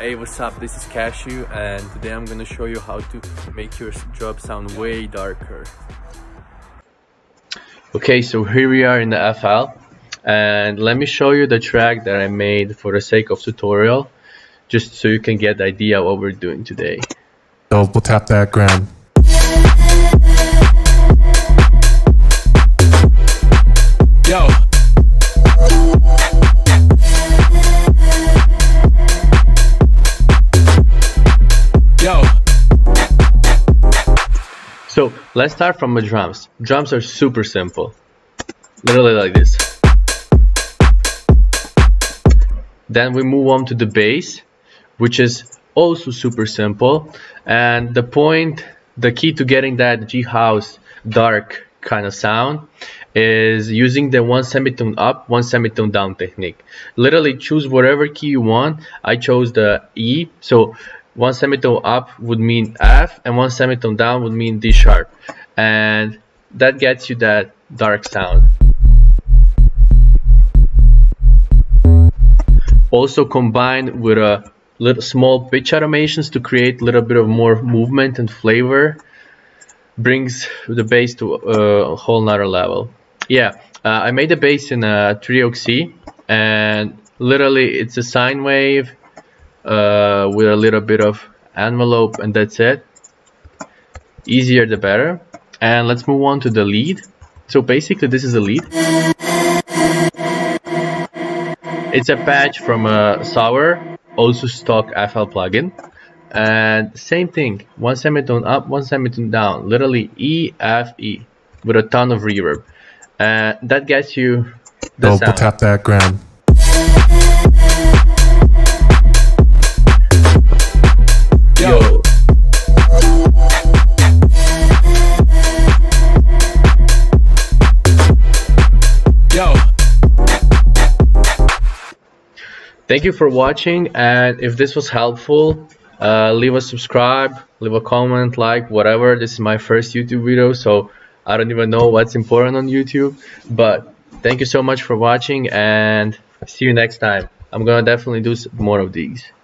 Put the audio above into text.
Hey, what's up? This is Cashew, and today I'm gonna show you how to make your drop sound way darker. Okay, so here we are in the FL, and let me show you the track that I made for the sake of tutorial, just so you can get the idea what we're doing today. Double tap that ground. Yo. So let's start from the drums. Drums are super simple, literally like this. Then we move on to the bass, which is also super simple. And the key to getting that G house dark kind of sound is using the one semitone up, one semitone down technique. Literally choose whatever key you want. I chose the E. So one semitone up would mean F, and one semitone down would mean D sharp, and that gets you that dark sound. Also combined with a little small pitch automations to create a little bit of more movement and flavor brings the bass to a whole nother level. Yeah, I made the bass in a Trioxi, and literally it's a sine wave with a little bit of envelope, and that's it. Easier the better. And let's move on to the lead. So basically this is a lead. It's a patch from a Sauer, also stock FL plugin, and same thing, one semitone up, one semitone down, literally E, F, E with a ton of reverb, and that gets you the sound. We'll tap that ground. Yo. Yo. Thank you for watching, and if this was helpful, leave a subscribe, leave a comment, like, whatever. This is my first YouTube video, so I don't even know what's important on YouTube, but thank you so much for watching, and see you next time. I'm gonna definitely do more of these.